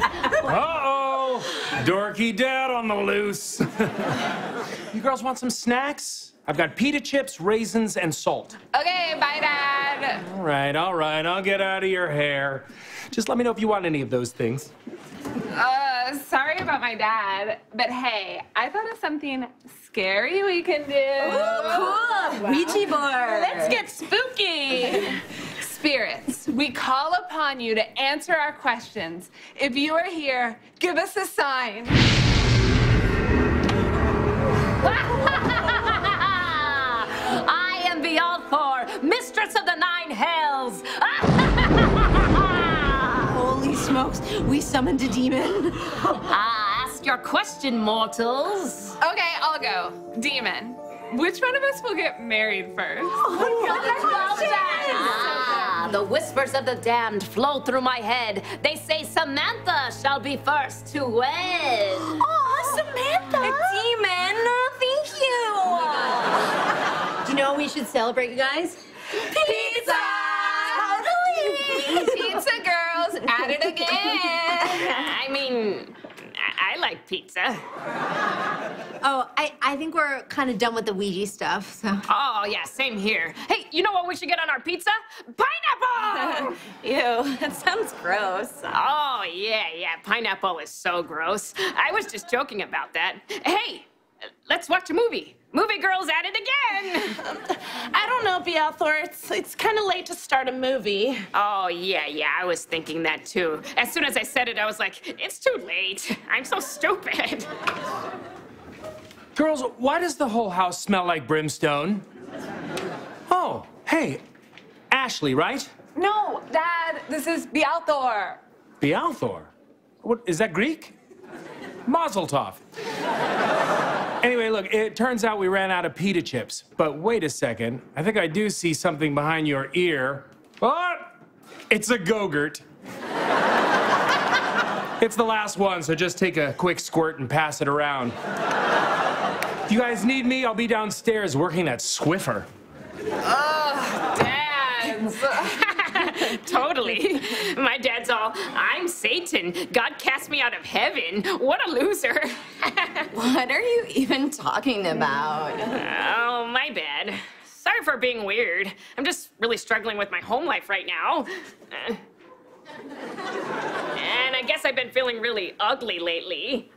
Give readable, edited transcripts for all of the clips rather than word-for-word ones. Uh-oh! Dorky dad on the loose. You girls want some snacks? I've got pita chips, raisins, and salt. Okay, bye, Dad. All right, I'll get out of your hair. Just let me know if you want any of those things. Sorry about my dad, but hey, I thought of something scary we can do. Ooh, cool! Ouija board! Let's get spooky! Spirits, we call upon you to answer our questions. If you are here, give us a sign. I am Bealthor, mistress of the 9 hells. Holy smokes, we summoned a demon. Ask your question, mortals. Okay, I'll go. Demon, which one of us will get married first? Oh, the whispers of the damned flow through my head. They say Samantha shall be first to wed. Oh, Samantha! A demon? No, thank you! Do you know what we should celebrate, you guys? Pizza! Totally! Pizza girls, at it again! I mean, I like pizza. Oh, I think we're kind of done with the Ouija stuff, so. Oh, yeah, same here. Hey, you know what we should get on our pizza? Pineapple! Ew, that sounds gross. Oh, yeah, yeah, pineapple is so gross. I was just joking about that. Hey, let's watch a movie. Movie girls at it again! I don't know, Bealthor. It's kind of late to start a movie. Oh, yeah, yeah, I was thinking that, too. As soon as I said it, I was like, it's too late. I'm so stupid. Girls, why does the whole house smell like brimstone? Oh, hey, Ashley, right? No, Dad, this is Bealthor. Bealthor? What, is that Greek? Mazel tov. Anyway, look, it turns out we ran out of pita chips. But wait a second, I think I do see something behind your ear. Oh, it's a go-gurt. It's the last one, so just take a quick squirt and pass it around. If you guys need me, I'll be downstairs working that Swiffer. Oh, Dad. Totally. My dad's all, I'm Satan. God cast me out of heaven. What a loser. What are you even talking about? Oh, my bad. Sorry for being weird. I'm just really struggling with my home life right now. And I guess I've been feeling really ugly lately.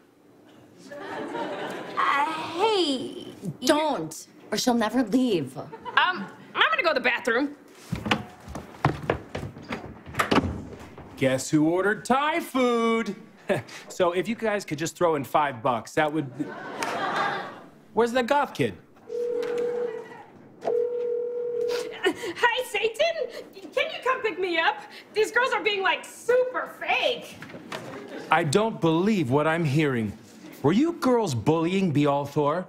Hey, don't, or she'll never leave. I'm gonna go to the bathroom. Guess who ordered Thai food? So if you guys could just throw in $5, that would... Where's that goth kid? Hi, Satan. Can you come pick me up? These girls are being, like, super fake. I don't believe what I'm hearing. Were you girls bullying Bealthor?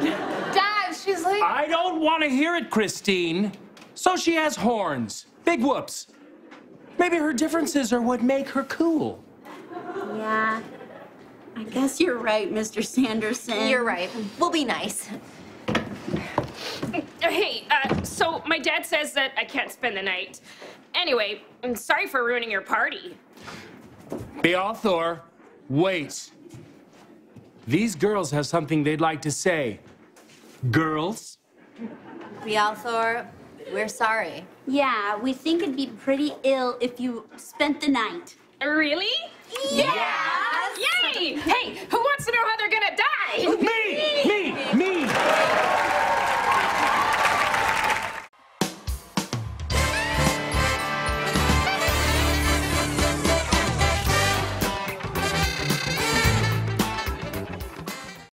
Dad, she's like... I don't want to hear it, Christine. So she has horns. Big whoops. Maybe her differences are what make her cool. Yeah. I guess you're right, Mr. Sanderson. You're right. We'll be nice. Hey, so my dad says that I can't spend the night. Anyway, I'm sorry for ruining your party. Bealthor, wait. These girls have something they'd like to say. Girls? Vialtor, we're sorry. Yeah, we think it'd be pretty ill if you spent the night. Really? Yeah! Yay! Hey,